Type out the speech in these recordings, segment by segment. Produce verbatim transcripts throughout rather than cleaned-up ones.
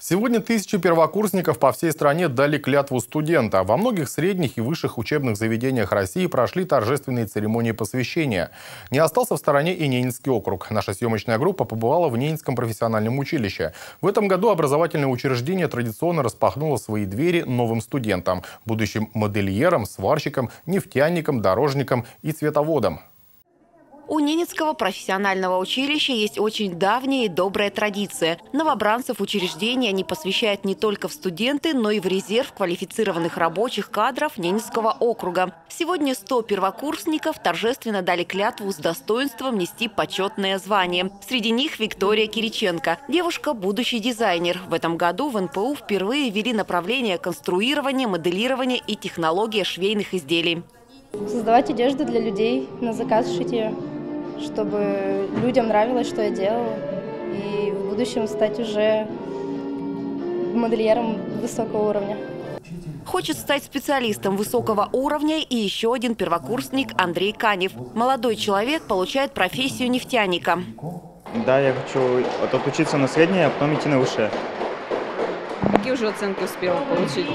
Сегодня тысячи первокурсников по всей стране дали клятву студента. Во многих средних и высших учебных заведениях России прошли торжественные церемонии посвящения. Не остался в стороне и Ненецкий округ. Наша съемочная группа побывала в Ненецком профессиональном училище. В этом году образовательное учреждение традиционно распахнуло свои двери новым студентам, будущим модельерам, сварщикам, нефтяникам, дорожникам и цветоводам. У Ненецкого профессионального училища есть очень давняя и добрая традиция. Новобранцев учреждения они посвящают не только в студенты, но и в резерв квалифицированных рабочих кадров Ненецкого округа. Сегодня сто первокурсников торжественно дали клятву с достоинством нести почетное звание. Среди них Виктория Кириченко. Девушка – будущий дизайнер. В этом году в эн пэ у впервые ввели направление конструирования, моделирования и технология швейных изделий. Создавать одежду для людей, на заказ шить ее, чтобы людям нравилось, что я делала, и в будущем стать уже модельером высокого уровня. Хочет стать специалистом высокого уровня и еще один первокурсник Андрей Канев. Молодой человек получает профессию нефтяника. Да, я хочу отучиться на среднее, а потом идти на высшее. Какие уже оценки успела получить?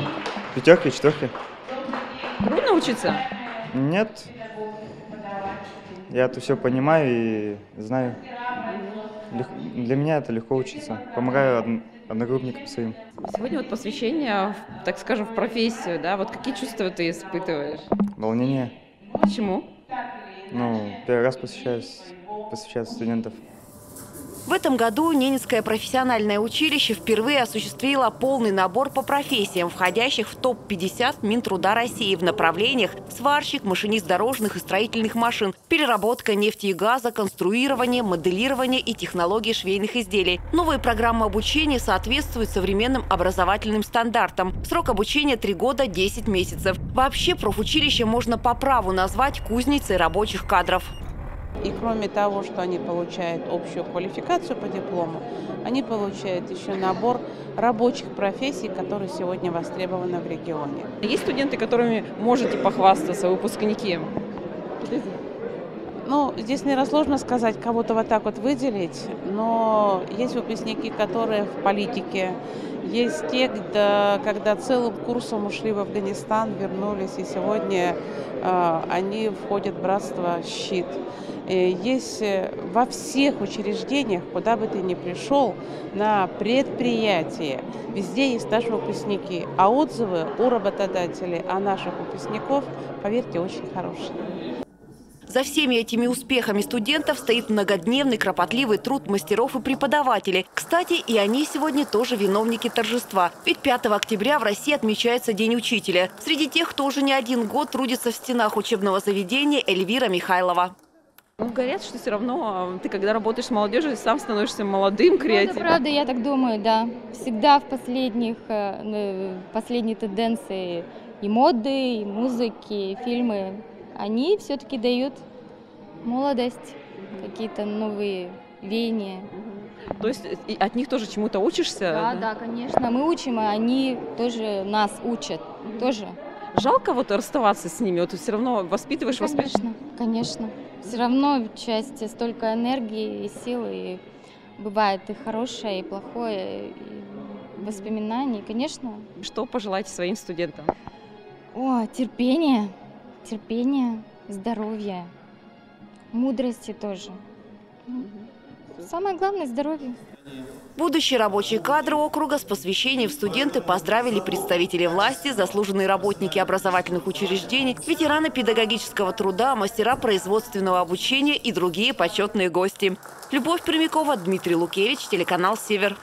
Пятерки, четверки. Трудно учиться? Нет. Я это все понимаю и знаю. Для меня это легко учиться. Помогаю одногруппникам своим. Сегодня вот посвящение, так скажем, в профессию, да? Вот какие чувства ты испытываешь? Волнение. Почему? Ну, первый раз посвящаюсь, посвящаю студентов. В этом году Ненецкое профессиональное училище впервые осуществило полный набор по профессиям, входящих в топ пятьдесят Минтруда России в направлениях сварщик, машинист дорожных и строительных машин, переработка нефти и газа, конструирование, моделирование и технологии швейных изделий. Новые программы обучения соответствуют современным образовательным стандартам. Срок обучения – три года десять месяцев. Вообще профучилище можно по праву назвать кузницей рабочих кадров. И кроме того, что они получают общую квалификацию по диплому, они получают еще набор рабочих профессий, которые сегодня востребованы в регионе. Есть студенты, которыми можете похвастаться, выпускники? Ну, здесь, наверное, сложно сказать, кого-то вот так вот выделить, но есть выпускники, которые в политике, есть те, когда, когда целым курсом ушли в Афганистан, вернулись, и сегодня э, они входят в братство «Щит». Есть во всех учреждениях, куда бы ты ни пришел, на предприятии, везде есть наши выпускники. А отзывы у работодателей о наших выпускников, поверьте, очень хорошие. За всеми этими успехами студентов стоит многодневный кропотливый труд мастеров и преподавателей. Кстати, и они сегодня тоже виновники торжества. Ведь пятого октября в России отмечается День учителя. Среди тех, кто уже не один год трудится в стенах учебного заведения, Эльвира Михайлова. Говорят, что все равно ты, когда работаешь с молодежью, сам становишься молодым, креативным. Ну, это правда, я так думаю, да. Всегда в последних, последние тенденции и моды, и музыки, и фильмы, они все-таки дают молодость, какие-то новые веяния. То есть от них тоже чему-то учишься? Да, да, да, конечно. Мы учим, а они тоже нас учат. Mm-hmm. Тоже. Жалко вот расставаться с ними? Вот все равно воспитываешь, ну, конечно, воспитываешь? Конечно, конечно. Все равно в части столько энергии и силы. И бывает и хорошее, и плохое, и воспоминаний, конечно. Что пожелаете своим студентам? О, терпение. Терпения, здоровья, мудрости тоже. Самое главное – здоровье. Будущие рабочие кадры округа с посвящением в студенты поздравили представители власти, заслуженные работники образовательных учреждений, ветераны педагогического труда, мастера производственного обучения и другие почетные гости. Любовь Прямикова, Дмитрий Лукевич, телеканал «Север».